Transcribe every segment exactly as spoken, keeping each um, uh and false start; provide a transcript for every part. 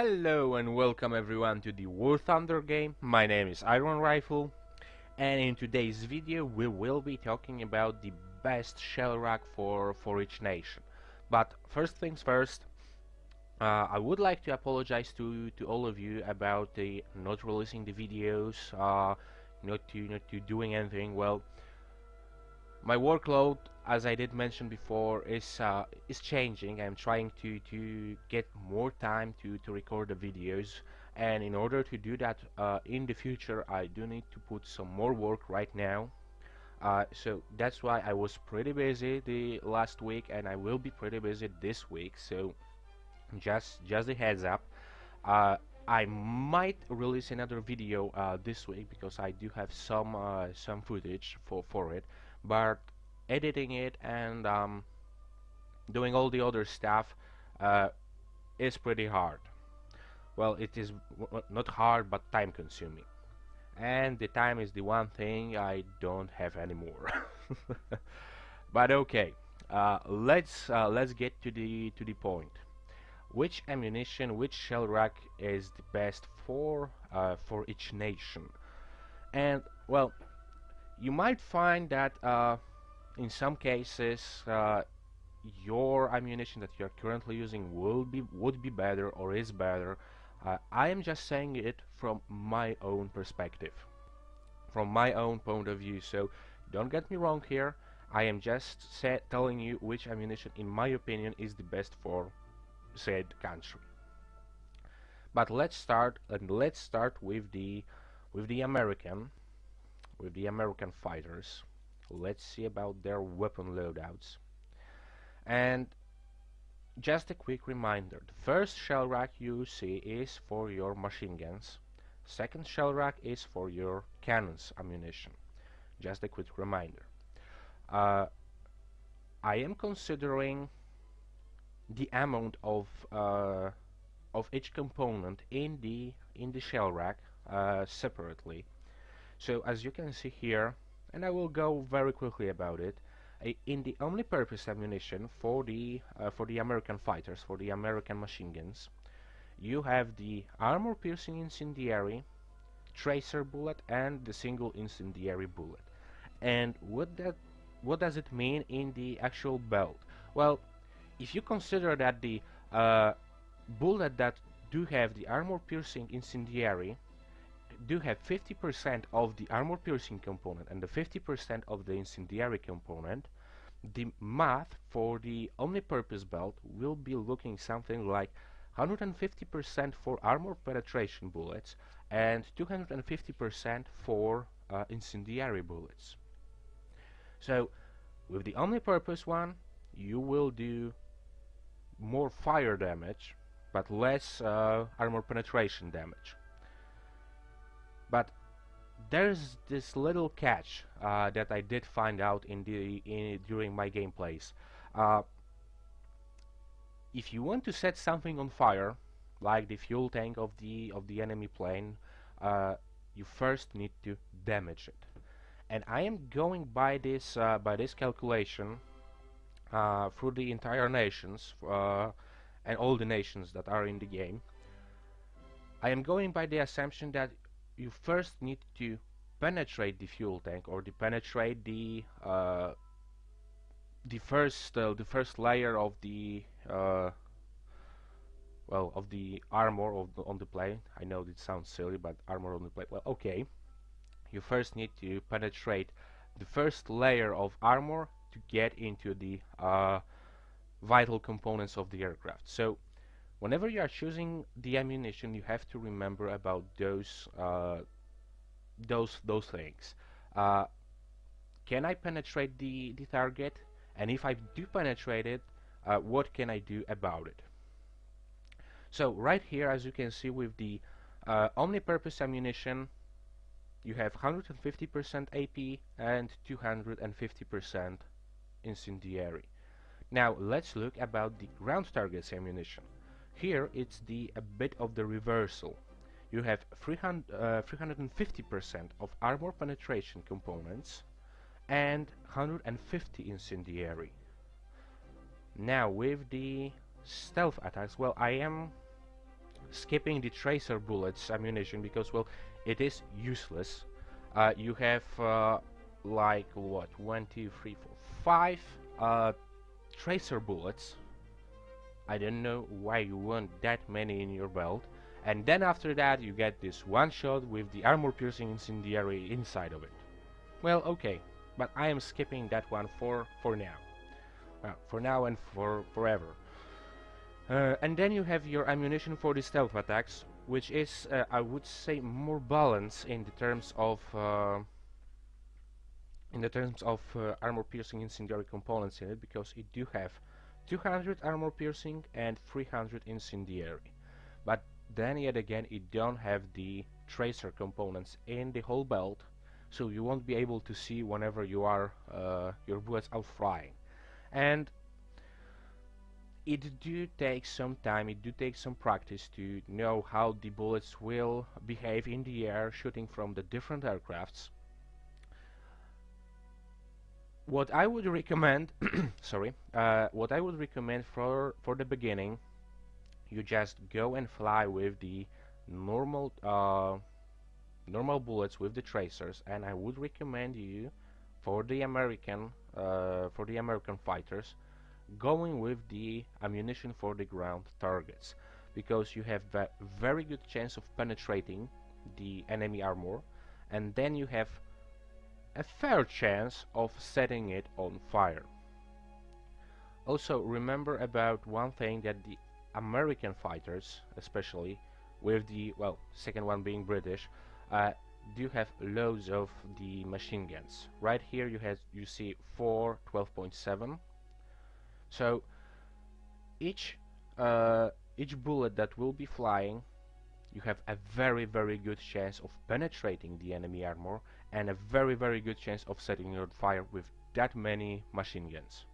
Hello and welcome everyone to the War Thunder game. My name is Iron Rifle and in today's video we will be talking about the best shell rack for, for each nation. But first things first, uh, I would like to apologize to, to all of you about the not releasing the videos, uh, not, to, not to doing anything. Well, my workload, as I did mention before, is uh, is changing. I'm trying to, to get more time to, to record the videos, and in order to do that uh, in the future I do need to put some more work right now, uh, so that's why I was pretty busy the last week and I will be pretty busy this week, so just just a heads up. uh, I might release another video uh, this week because I do have some uh, some footage for, for it, but editing it and um, doing all the other stuff uh, is pretty hard. Well, it is w not hard but time consuming, and the time is the one thing I don't have anymore. But okay, uh, let's uh, let's get to the to the point. Which ammunition, which shell rack is the best for uh, for each nation? And well, you might find that uh, in some cases uh, your ammunition that you're currently using will be would be better or is better. uh, I am just saying it from my own perspective, from my own point of view, so don't get me wrong here. I am just say, telling you which ammunition in my opinion is the best for said country. But let's start and let's start with the with the American with the American fighters. Let's see about their weapon loadouts. And just a quick reminder, the first shell rack you see is for your machine guns, second shell rack is for your cannons ammunition. Just a quick reminder. uh, I am considering the amount of uh, of each component in the in the shell rack uh, separately. So as you can see here, and I will go very quickly about it, uh, in the omnipurpose ammunition for the uh, for the American fighters, for the American machine guns, you have the armor-piercing incendiary, tracer bullet, and the single incendiary bullet. And what that what does it mean in the actual belt? Well, if you consider that the uh, bullet that do have the armor-piercing incendiary do have fifty percent of the armor-piercing component and the fifty percent of the incendiary component, the math for the omnipurpose belt will be looking something like one hundred fifty percent for armor penetration bullets and two hundred fifty percent for uh, incendiary bullets. So with the omnipurpose one you will do more fire damage but less uh, armor penetration damage. But there's this little catch uh, that I did find out in the in, during my gameplays. Uh, if you want to set something on fire, like the fuel tank of the of the enemy plane, uh, you first need to damage it. And I am going by this uh, by this calculation uh, through the entire nations uh, and all the nations that are in the game. I am going by the assumption that you first need to penetrate the fuel tank or to penetrate the uh, the first uh, the first layer of the uh, well of the armor of the, on the plane. I know it sounds silly, but armor on the plane. Well, okay. You first need to penetrate the first layer of armor to get into the uh, vital components of the aircraft. So whenever you are choosing the ammunition, you have to remember about those uh, those those things. Uh, can I penetrate the, the target? And if I do penetrate it, uh, what can I do about it? So right here, as you can see, with the uh, omnipurpose ammunition, you have one hundred fifty percent A P and two hundred fifty percent incendiary. Now let's look about the ground targets ammunition. Here it's the a bit of the reversal. You have three hundred fifty percent of armor penetration components and one hundred fifty incendiary. Now with the stealth attacks, well, I am skipping the tracer bullets ammunition because, well, it is useless. Uh, you have uh, like what, one, two, three, four, five uh, tracer bullets. I don't know why you want that many in your belt. And then after that you get this one shot with the armor piercing incendiary inside of it. Well, okay, but I am skipping that one for for now. Well, for now and for forever. Uh, and then you have your ammunition for the stealth attacks, which is, uh, I would say, more balanced in the terms of uh, in the terms of uh, armor piercing incendiary components in it, because it do have two hundred armor piercing and three hundred incendiary. But then yet again, it don't have the tracer components in the whole belt, so you won't be able to see whenever you are uh, your bullets out flying. And it do take some time, it do take some practice to know how the bullets will behave in the air, shooting from the different aircrafts. What I would recommend, sorry, uh, what I would recommend for for the beginning, you just go and fly with the normal uh, normal bullets with the tracers, and I would recommend you for the American uh, for the American fighters going with the ammunition for the ground targets, because you have a very good chance of penetrating the enemy armor, and then you have a fair chance of setting it on fire. Also remember about one thing, that the American fighters, especially with the, well, second one being British, uh, do have loads of the machine guns. Right here you have, you see four twelve point seven. So each uh, each bullet that will be flying, you have a very very good chance of penetrating the enemy armor, and a very very good chance of setting it on fire with that many machine guns.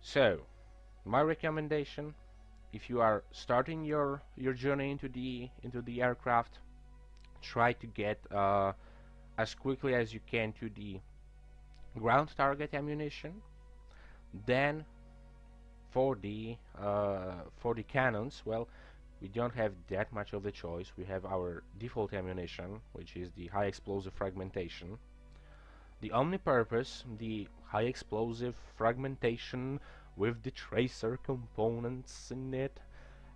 So my recommendation, if you are starting your your journey into the into the aircraft, try to get uh, as quickly as you can to the ground target ammunition. Then for the uh, for the cannons, well, we don't have that much of a choice. We have our default ammunition, which is the high explosive fragmentation, the omnipurpose, the high explosive fragmentation with the tracer components in it,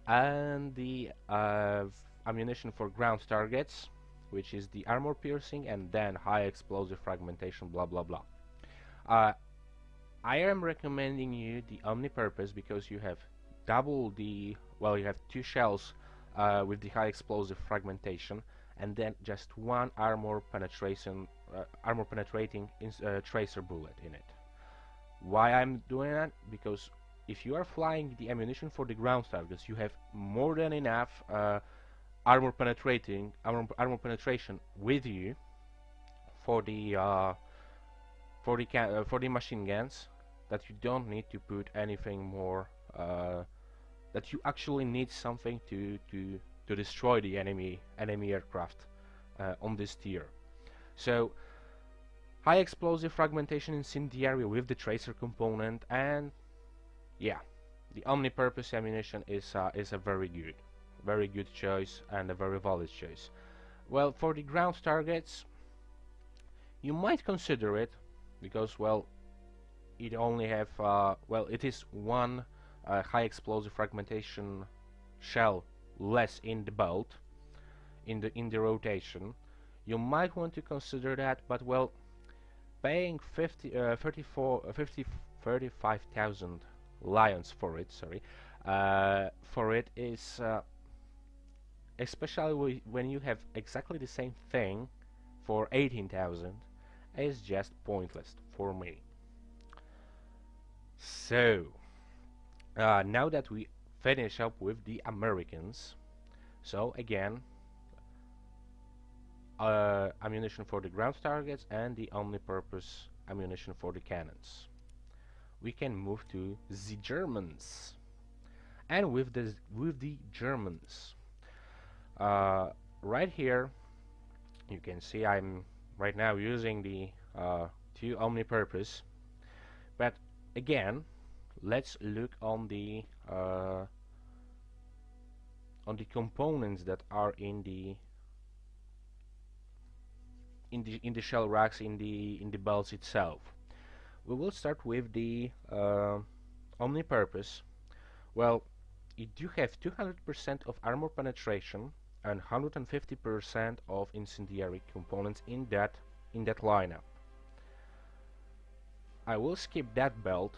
and the uh, ammunition for ground targets, which is the armor piercing and then high explosive fragmentation, blah blah blah. uh, I am recommending you the omnipurpose because you have double the, well, you have two shells uh, with the high explosive fragmentation, and then just one armor penetration uh, armor penetrating in, uh, tracer bullet in it. Why I'm doing that? Because if you are flying the ammunition for the ground targets, you have more than enough uh, armor penetrating armor, armor penetration with you for the uh, for the can uh, for the machine guns, that you don't need to put anything more. Uh, that you actually need something to to to destroy the enemy enemy aircraft uh, on this tier. So, high explosive fragmentation incendiary with the tracer component, and yeah, the omnipurpose ammunition is uh, is a very good, very good choice and a very valid choice. Well, for the ground targets, you might consider it because, well, it only have uh, well, it is one uh, high explosive fragmentation shell less in the belt, in the in the rotation. You might want to consider that, but well, paying thirty-five thousand lions for it, sorry, uh, for it is, uh, especially when you have exactly the same thing for eighteen thousand, is just pointless for me. So, uh, now that we finish up with the Americans, so again, Uh, ammunition for the ground targets and the omnipurpose ammunition for the cannons. We can move to the Germans, and with the with the Germans, uh, right here you can see I'm right now using the uh, two omnipurpose. But again, let's look on the uh, on the components that are in the in the in the shell racks, in the in the belts itself. We will start with the uh, omnipurpose. Well, it do have two hundred percent of armor penetration and one hundred fifty percent of incendiary components in that in that lineup. I will skip that belt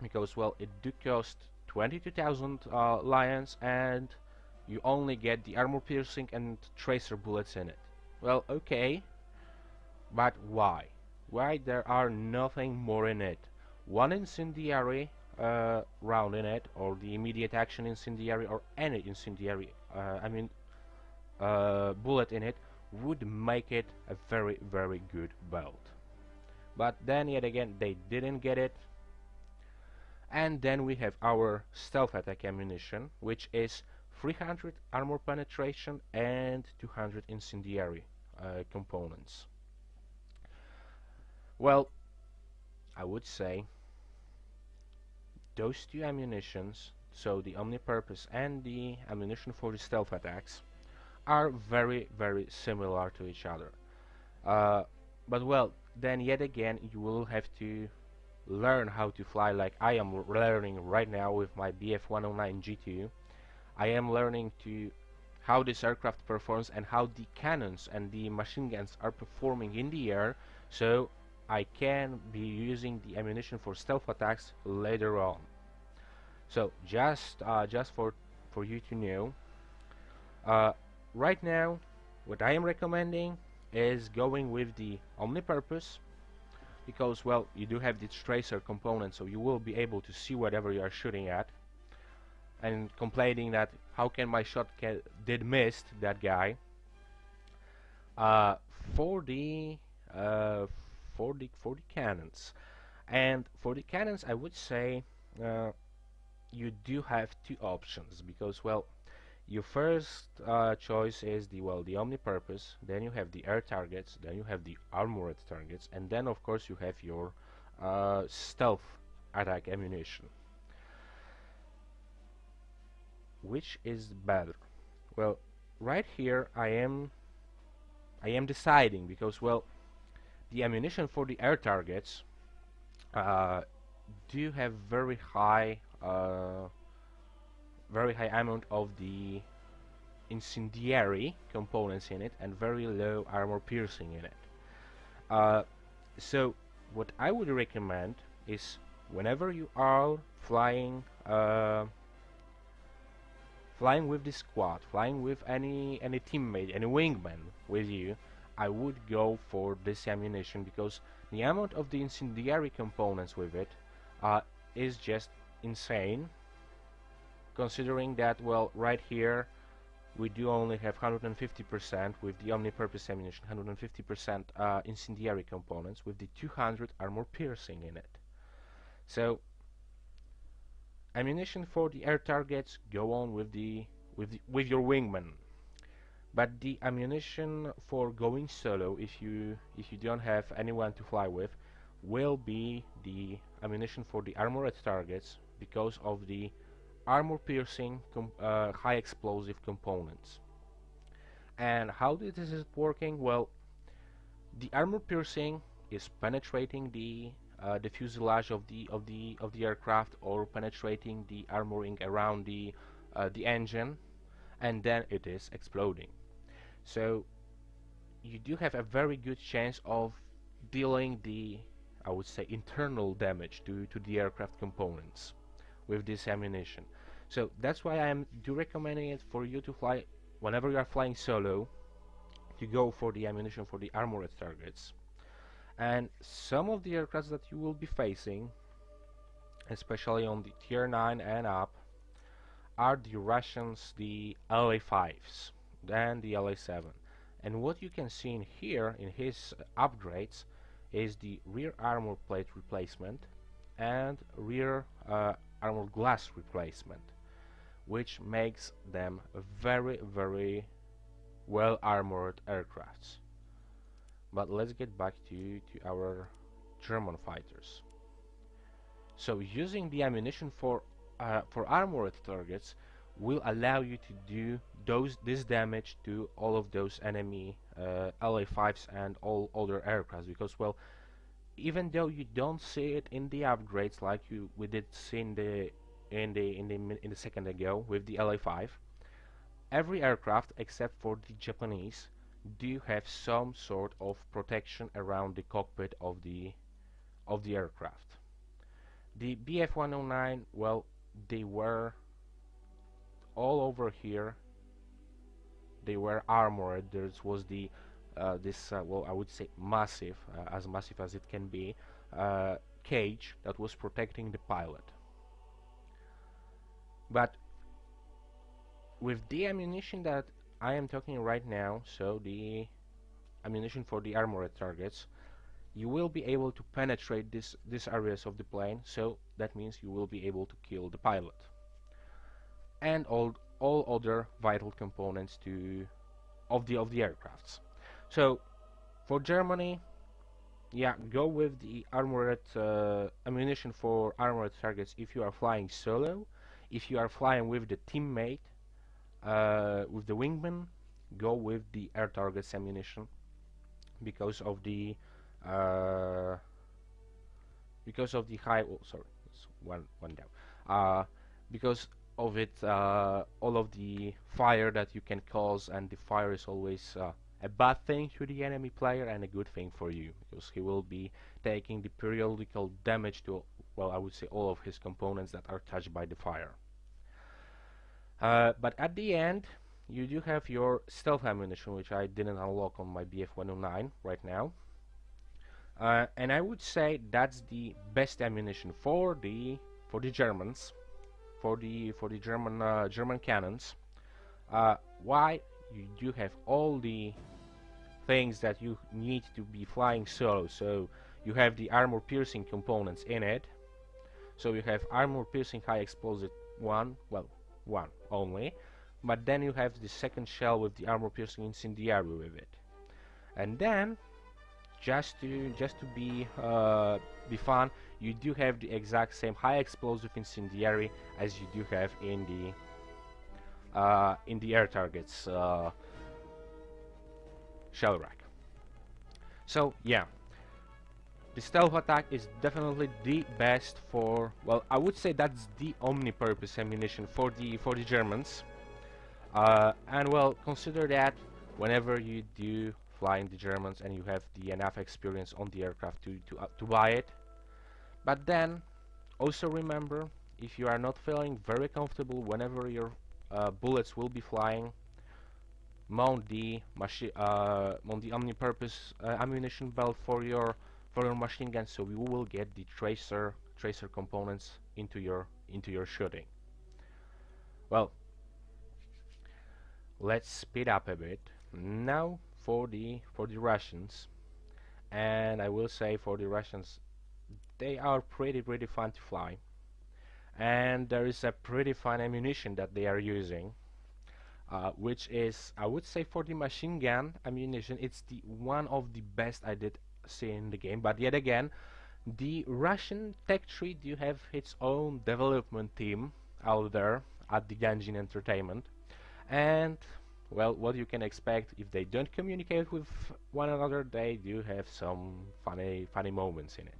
because, well, it do cost twenty-two thousand uh, lions and you only get the armor piercing and tracer bullets in it. Well, okay, but why? Why there are nothing more in it? One incendiary uh, round in it, or the immediate action incendiary, or any incendiary, uh, I mean, uh, bullet in it would make it a very, very good belt. But then yet again, they didn't get it. And then we have our stealth attack ammunition, which is three hundred armor penetration and two hundred incendiary uh, components. Well, I would say those two ammunitions, so the omnipurpose and the ammunition for the stealth attacks, are very, very similar to each other. Uh, but well, then yet again, you will have to learn how to fly, like I am learning right now with my B F one oh nine G two. I am learning to how this aircraft performs and how the cannons and the machine guns are performing in the air, so I can be using the ammunition for stealth attacks later on. So just uh, just for for you to know, uh, right now what I am recommending is going with the omnipurpose, because, well, you do have this tracer component, so you will be able to see whatever you are shooting at, and complaining that how can my shot ca did missed that guy. Uh, for the uh, for the for the cannons, and for the cannons, I would say uh, you do have two options, because, well, your first uh, choice is the well the omnipurpose, then you have the air targets, then you have the armored targets, and then of course you have your uh, stealth attack ammunition. Which is better? Well, right here I am I am deciding, because, well, the ammunition for the air targets uh, do have very high uh, very high amount of the incendiary components in it and very low armor piercing in it. Uh, so what I would recommend is, whenever you are flying uh, flying with the squad, flying with any any teammate, any wingman with you, I would go for this ammunition, because the amount of the incendiary components with it uh, is just insane, considering that, well, right here we do only have one hundred fifty percent with the omnipurpose ammunition, one hundred fifty percent uh, incendiary components with the two hundred armor piercing in it. So ammunition for the air targets, go on with the with the, with your wingman. But the ammunition for going solo, if you if you don't have anyone to fly with, will be the ammunition for the armored targets, because of the armor piercing com uh, high explosive components. And how this is working? Well, the armor piercing is penetrating the uh, the fuselage of the of the of the aircraft, or penetrating the armoring around the uh, the engine, and then it is exploding. So you do have a very good chance of dealing the, I would say, internal damage to to the aircraft components with this ammunition. So that's why I am do recommending it for you to fly, whenever you are flying solo, to go for the ammunition for the armored targets. And some of the aircrafts that you will be facing, especially on the tier nine and up, are the Russians, the L A fives and the L A seven. And what you can see in here in his upgrades is the rear armor plate replacement and rear uh, armor glass replacement, which makes them very, very well armored aircrafts. But let's get back to, to our German fighters. So using the ammunition for uh, for armored targets will allow you to do those this damage to all of those enemy uh, L A fives and all other aircraft, because, well, even though you don't see it in the upgrades like you we did see in the in the in the in the second ago with the L A five, every aircraft except for the Japanese do have some sort of protection around the cockpit of the of the aircraft. The B F one oh nine, well, they were all over here. They were armored. There was the uh, this uh, well, I would say massive, uh, as massive as it can be, uh, cage that was protecting the pilot. But with the ammunition that I am talking right now, so the ammunition for the armored targets, you will be able to penetrate this these areas of the plane. So that means you will be able to kill the pilot and all all other vital components to of the of the aircrafts. So for Germany, yeah, go with the armored uh, ammunition for armored targets if you are flying solo. If you are flying with the teammate, uh, with the wingman, go with the air targets ammunition because of the uh, because of the high. Oh, sorry, it's one one down. Uh, because of it, uh, all of the fire that you can cause, and the fire is always uh, a bad thing to the enemy player and a good thing for you, because he will be taking the periodical damage to, well, I would say all of his components that are touched by the fire. Uh, but at the end, you do have your stealth ammunition, which I didn't unlock on my B F one oh nine right now. Uh, and I would say that's the best ammunition for the for the Germans. For the for the German uh, German cannons, uh, why? You do have all the things that you need to be flying solo. So you have the armor-piercing components in it. So you have armor-piercing high explosive one, well, one only. But then you have the second shell with the armor-piercing incendiary with it. And then, just to just to be uh, be fun, you do have the exact same high explosive incendiary as you do have in the uh, in the air targets uh, shell rack. So yeah, the stealth attack is definitely the best for, well, I would say that's the omni-purpose ammunition for the for the Germans. Uh, and well, consider that whenever you do flying the Germans and you have the enough experience on the aircraft to to, uh, to buy it. But then also remember, if you are not feeling very comfortable whenever your uh, bullets will be flying, mount the machine uh, mount the omni-purpose uh, ammunition belt for your for your machine gun, so you will get the tracer tracer components into your into your shooting. Well, let's speed up a bit now for the for the Russians, and I will say for the Russians, they are pretty pretty fun to fly, and there is a pretty fun ammunition that they are using, uh, which is, I would say, for the machine gun ammunition, it's the one of the best I did see in the game. But yet again, the Russian tech tree do have its own development team out there at the Gaijin Entertainment, and well, what you can expect, if they don't communicate with one another, they do have some funny funny moments in it.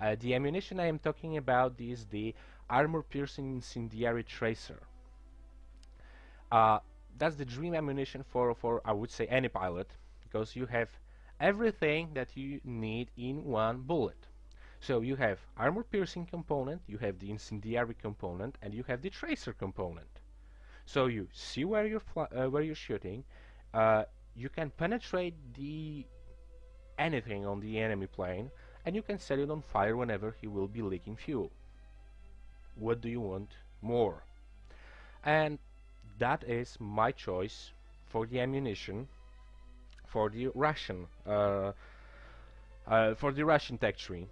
Uh, the ammunition I am talking about is the armor-piercing incendiary tracer. Uh, that's the dream ammunition for, for, I would say, any pilot, because you have everything that you need in one bullet. So you have armor-piercing component, you have the incendiary component, and you have the tracer component. So you see where you're fly uh, where you're shooting. Uh, you can penetrate the anything on the enemy plane, and you can set it on fire whenever he will be leaking fuel. What do you want more? And that is my choice for the ammunition for the Russian uh, uh, for the Russian tech tree.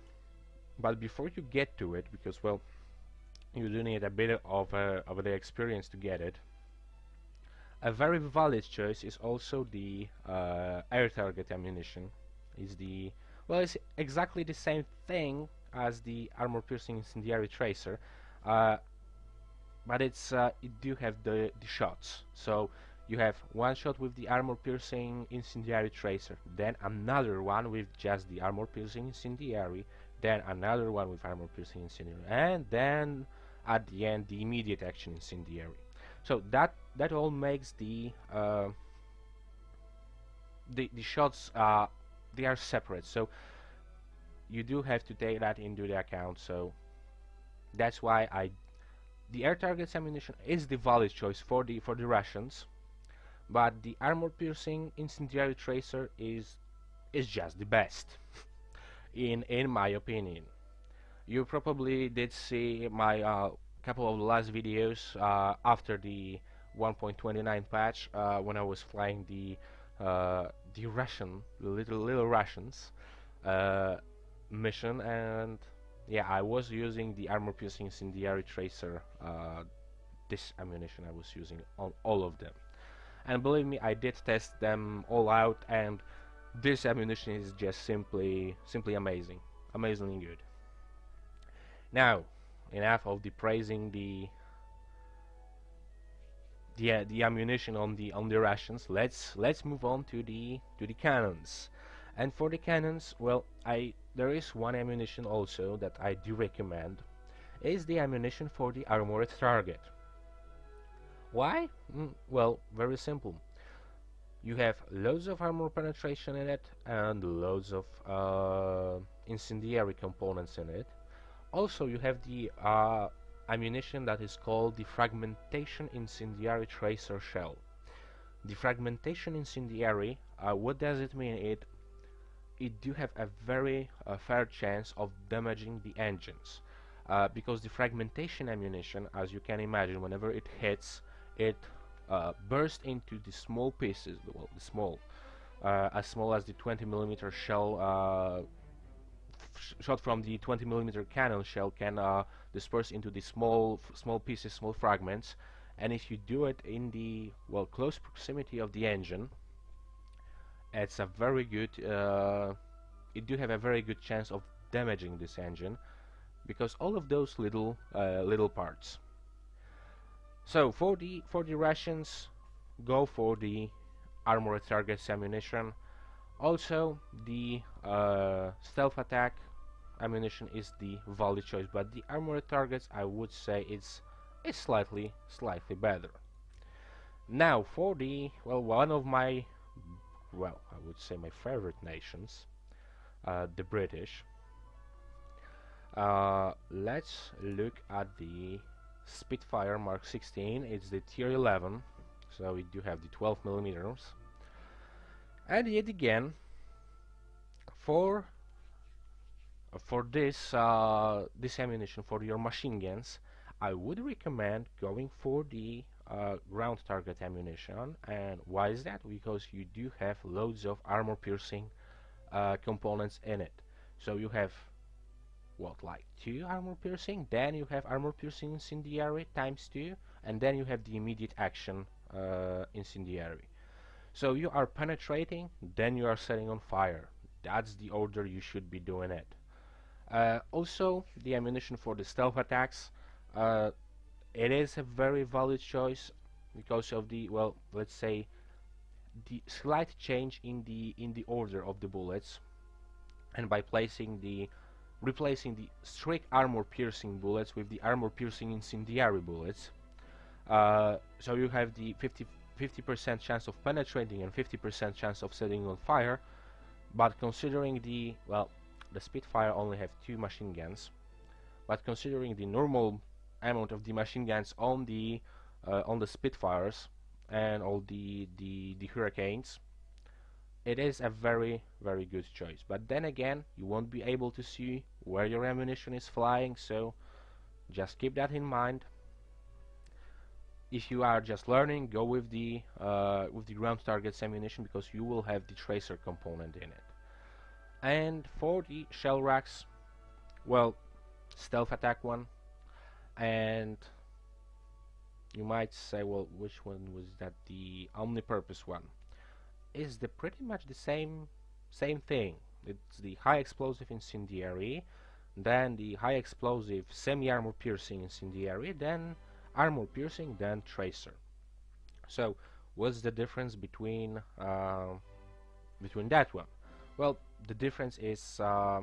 But before you get to it, because, well, you do need a bit of uh, of the experience to get it, a very valid choice is also the uh, air target ammunition. Is the Well, it's exactly the same thing as the armor-piercing incendiary tracer, uh, but it's uh, it do have the, the shots. So you have one shot with the armor piercing incendiary tracer, then another one with just the armor piercing incendiary, then another one with armor piercing incendiary, and then at the end the immediate action incendiary. So that that all makes the uh, the, the shots uh, they are separate, so you do have to take that into the account. So that's why I the air targets ammunition is the valid choice for the for the Russians, but the armor piercing incendiary tracer is is just the best in in my opinion. You probably did see my uh, couple of last videos uh, after the one point twenty-nine patch uh, when I was flying the uh, the Russian little little Russians uh, mission, and yeah, I was using the armor piercing incendiary tracer, uh, this ammunition I was using on all of them, and believe me, I did test them all out, and this ammunition is just simply simply amazing, amazingly good. Now enough of depraising the the, uh, the ammunition on the on the Russians. Let's let's move on to the to the cannons. And for the cannons, well, I there is one ammunition also that I do recommend, is the ammunition for the armored target. Why? Mm, well, very simple. You have loads of armor penetration in it and loads of uh, incendiary components in it. Also, you have the uh, ammunition that is called the fragmentation incendiary tracer shell. The fragmentation incendiary, uh, what does it mean? It it do have a very uh, fair chance of damaging the engines, uh, because the fragmentation ammunition, as you can imagine, whenever it hits, it uh, bursts into the small pieces, well, the small, uh, as small as the twenty millimeter shell, uh, sh shot from the twenty millimeter cannon shell can uh, disperse into the small, small pieces, small fragments, and if you do it in the, well, close proximity of the engine, it's a very good uh, it do have a very good chance of damaging this engine, because all of those little uh, little parts. So for the for the Russians, go for the armored targets ammunition. Also the uh, stealth attack ammunition is the valid choice, but the armored targets, I would say it's it's slightly slightly better. Now for the, well, one of my well, I would say my favorite nations, uh, the British. Uh, let's look at the Spitfire Mark sixteen. It's the tier eleven, so we do have the twelve millimeters. And yet again, for for this uh, this ammunition for your machine guns, I would recommend going for the Uh, ground target ammunition. And why is that? Because you do have loads of armor piercing uh, components in it. So you have what, like two armor piercing, then you have armor piercing incendiary times two, and then you have the immediate action uh, incendiary. So you are penetrating, then you are setting on fire. That's the order you should be doing it. Uh, also the ammunition for the stealth attacks, uh, it is a very valid choice because of the, well, let's say the slight change in the in the order of the bullets, and by placing the replacing the strict armor piercing bullets with the armor piercing incendiary bullets, uh, so you have the fifty percent chance of penetrating and fifty percent chance of setting on fire. But considering the, well, the Spitfire only have two machine guns, but considering the normal amount of the machine guns on the uh, on the Spitfires and all the, the the Hurricanes, it is a very very good choice. But then again, you won't be able to see where your ammunition is flying, so just keep that in mind. If you are just learning, go with the uh, with the ground targets ammunition, because you will have the tracer component in it. And for the shell racks, well, stealth attack one. And you might say, well, which one was that? The omnipurpose one is the pretty much the same same thing. It's the high explosive incendiary, then the high explosive semi armor piercing incendiary, then armor piercing than tracer. So what's the difference between uh, between that one? Well, the difference is uh,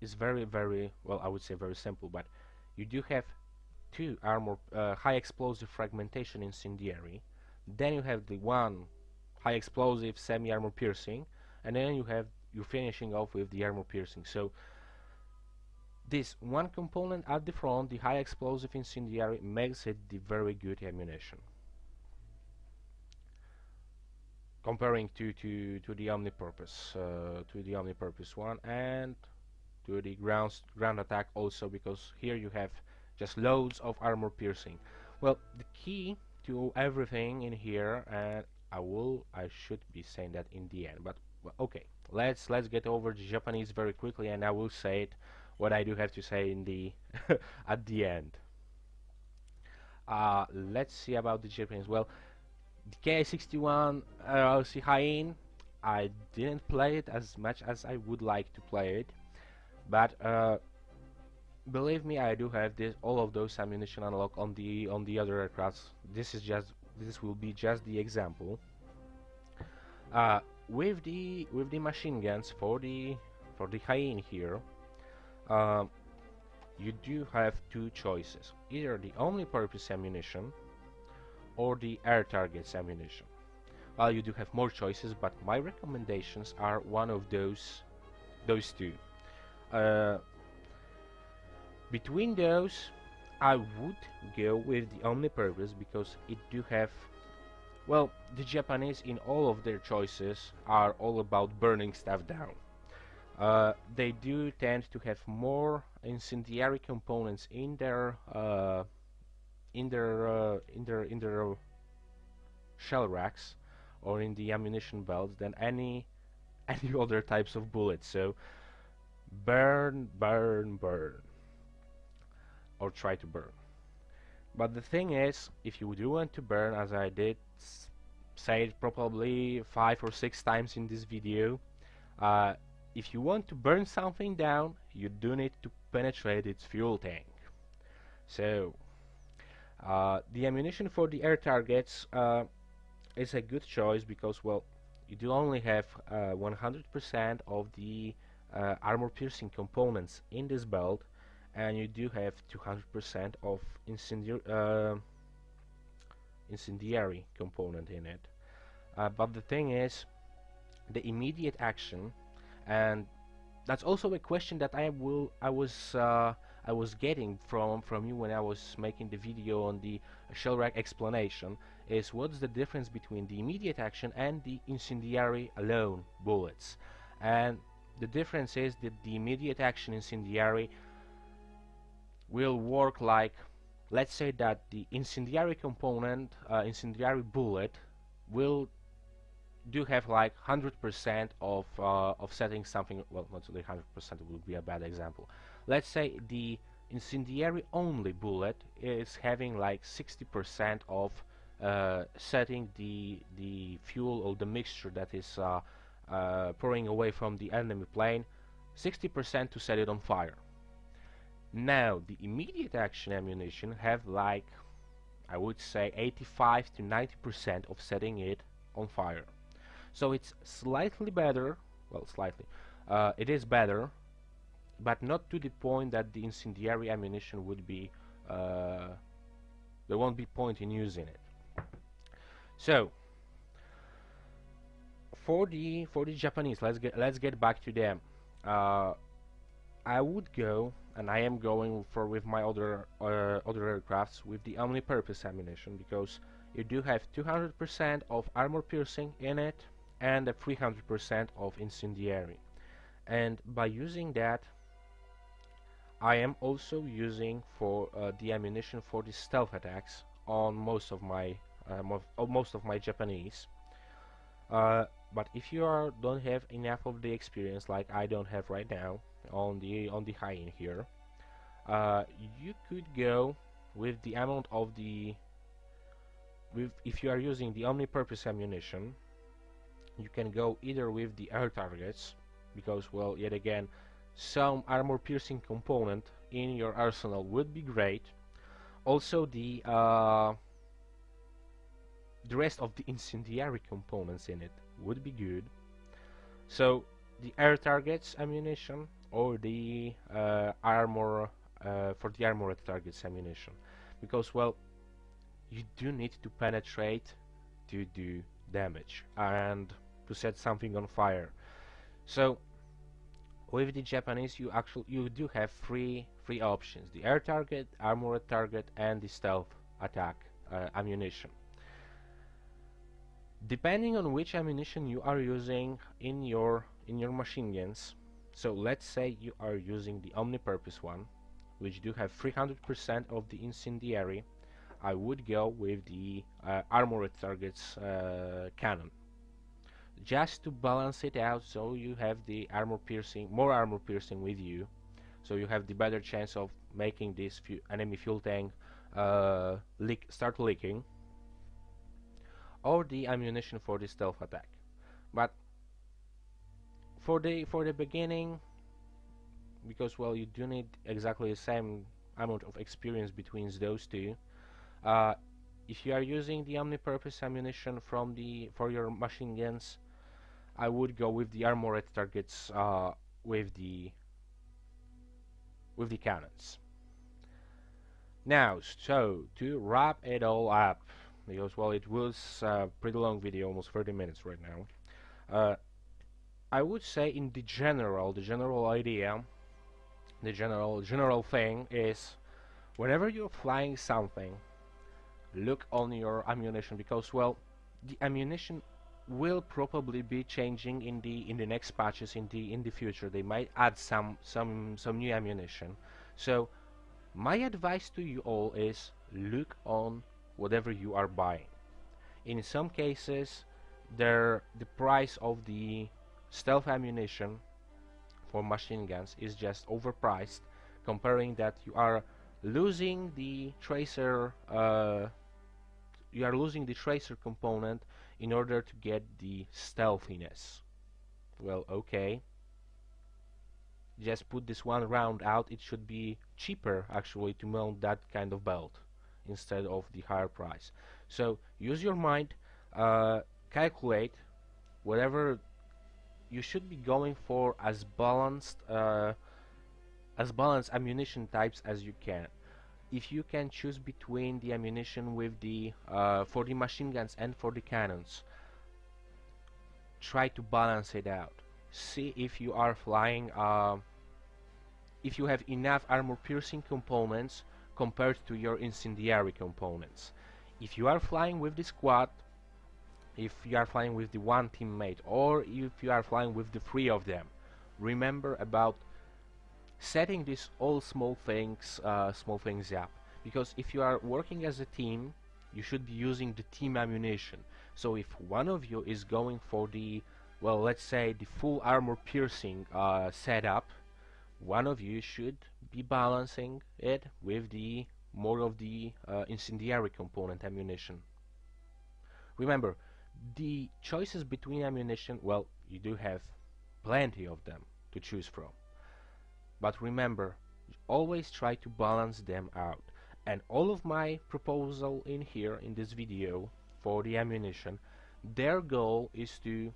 is very very well, I would say very simple, but you do have two armor uh, high explosive fragmentation incendiary, then you have the one high explosive semi armor piercing, and then you have you're finishing off with the armor piercing. So this one component at the front, the high explosive incendiary, makes it the very good ammunition comparing to to to the omnipurpose uh, to the omnipurpose one and to the ground ground attack also, because here you have just loads of armor piercing. Well, the key to everything in here, and I will I should be saying that in the end, but okay, let's let's get over the Japanese very quickly, and I will say it what I do have to say in the at the end. Uh, let's see about the Japanese. Well, the Ki sixty-one Hien, I didn't play it as much as I would like to play it, but uh, believe me, I do have this all of those ammunition unlocked on the on the other aircrafts. This is just this will be just the example. Uh, with the with the machine guns for the for the Hien here, Uh, you do have two choices, either the omnipurpose ammunition or the air targets ammunition. Well, you do have more choices, but my recommendations are one of those those two. Uh, between those, I would go with the omnipurpose, because it do have, well, the Japanese in all of their choices are all about burning stuff down. Uh, they do tend to have more incendiary components in their uh, in their uh, in their in their shell racks or in the ammunition belts than any any other types of bullets. So burn, burn, burn, or try to burn. But the thing is, if you do want to burn, as I did say it probably five or six times in this video, Uh, if you want to burn something down, you do need to penetrate its fuel tank. So uh, the ammunition for the air targets uh, is a good choice, because, well, you do only have one hundred percent uh, of the uh, armor piercing components in this belt, and you do have two hundred percent of incendiary, uh, incendiary component in it. Uh, but the thing is, the immediate action, and that's also a question that I will I was uh, I was getting from from you when I was making the video on the shell rack explanation, is what's the difference between the immediate action and the incendiary alone bullets. And the difference is that the immediate action incendiary will work like, let's say that the incendiary component uh, incendiary bullet will do have like one hundred percent of uh, of setting something, well, not really one hundred percent would be a bad example. Let's say the incendiary only bullet is having like sixty percent of uh, setting the the fuel or the mixture that is uh, uh, pouring away from the enemy plane, sixty percent to set it on fire. Now the immediate action ammunition have like, I would say, eighty-five to ninety percent of setting it on fire. So it's slightly better, well, slightly, uh, it is better, but not to the point that the incendiary ammunition would be, uh, there won't be point in using it. So for the for the Japanese, let's get let's get back to them. Uh, I would go, and I am going for with my other uh, other aircrafts with the omnipurpose ammunition, because you do have two hundred percent of armor piercing in it, and a three hundred percent of incendiary, and by using that, I am also using for uh, the ammunition for the stealth attacks on most of my uh, mo most of my Japanese. Uh, but if you are don't have enough of the experience like I don't have right now on the on the Hien here, uh, you could go with the amount of the with if you are using the omnipurpose ammunition. You can go either with the air targets, because, well, yet again, some armor piercing component in your arsenal would be great, also the uh, the rest of the incendiary components in it would be good. So the air targets ammunition, or the uh, armor uh, for the armored targets ammunition, because, well, you do need to penetrate to do damage and to set something on fire. So with the Japanese, you actually you do have three three options: the air target, armored target, and the stealth attack uh, ammunition. Depending on which ammunition you are using in your in your machine guns. So let's say you are using the omnipurpose one, which do have three hundred percent of the incendiary, I would go with the uh, armored targets uh, cannon, just to balance it out, so you have the armor piercing, more armor piercing with you, so you have the better chance of making this fu enemy fuel tank uh, leak start leaking, or the ammunition for the stealth attack. But for the for the beginning, because, well, you do need exactly the same amount of experience between those two, uh, if you are using the omnipurpose ammunition from the for your machine guns, I would go with the armored targets uh, with the with the cannons. Now, so to wrap it all up, because, well, it was a pretty long video, almost thirty minutes right now. Uh, I would say in the general, the general idea, the general general thing is, whenever you're flying something, look on your ammunition, because, well, the ammunition will probably be changing in the in the next patches, in the in the future. They might add some some some new ammunition. So my advice to you all is, look on whatever you are buying. In some cases, there the price of the stealth ammunition for machine guns is just overpriced, comparing that you are losing the tracer uh, you are losing the tracer component in order to get the stealthiness. Well, okay, just put this one round out. It should be cheaper actually to mount that kind of belt instead of the higher price. So use your mind, uh, calculate whatever. You should be going for as balanced uh, as balanced ammunition types as you can. If you can choose between the ammunition with the uh, for the machine guns and for the cannons, try to balance it out. See if you are flying uh, if you have enough armor piercing components compared to your incendiary components. If you are flying with the squad, if you are flying with the one teammate, or if you are flying with the three of them, remember about setting these all small things uh, small things up, because if you are working as a team, you should be using the team ammunition. So if one of you is going for the, well, let's say the full armor piercing uh, setup, one of you should be balancing it with the more of the uh, incendiary component ammunition. Remember, the choices between ammunition, well, you do have plenty of them to choose from, but remember, always try to balance them out. And all of my proposal in here in this video for the ammunition, their goal is to,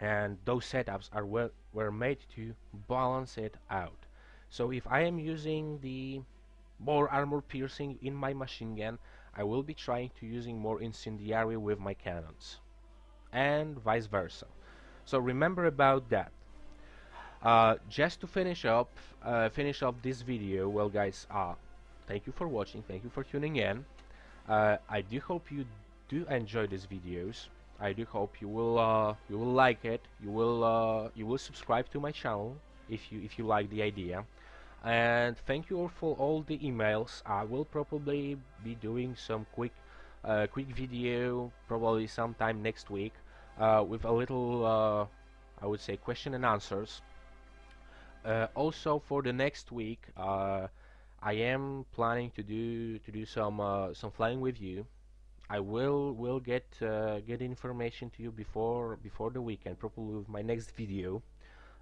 and those setups are well were made to balance it out. So if I am using the more armor piercing in my machine gun, I will be trying to using more incendiary with my cannons, and vice versa. So remember about that. Uh, just to finish up, uh, finish up this video. Well, guys, uh, thank you for watching. Thank you for tuning in. Uh, I do hope you do enjoy these videos. I do hope you will uh, you will like it. You will uh, you will subscribe to my channel if you if you like the idea. And thank you all for all the emails. I will probably be doing some quick uh, quick video, probably sometime next week, uh, with a little uh, I would say question and answers. Uh, also for the next week, uh, I am planning to do to do some uh, some flying with you. I will will get uh, get information to you before before the weekend, probably with my next video,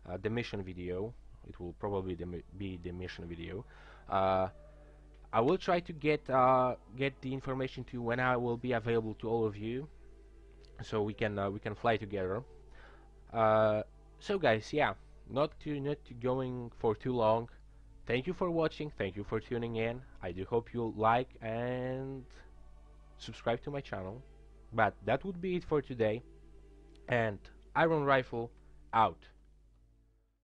uh, the mission video. It will probably be the mission video. Uh, I will try to get uh, get the information to you when I will be available to all of you, so we can uh, we can fly together. Uh, so guys, yeah, not to not to going for too long. Thank you for watching. Thank you for tuning in. I do hope you like and subscribe to my channel. But that would be it for today. And Iron Rifle out.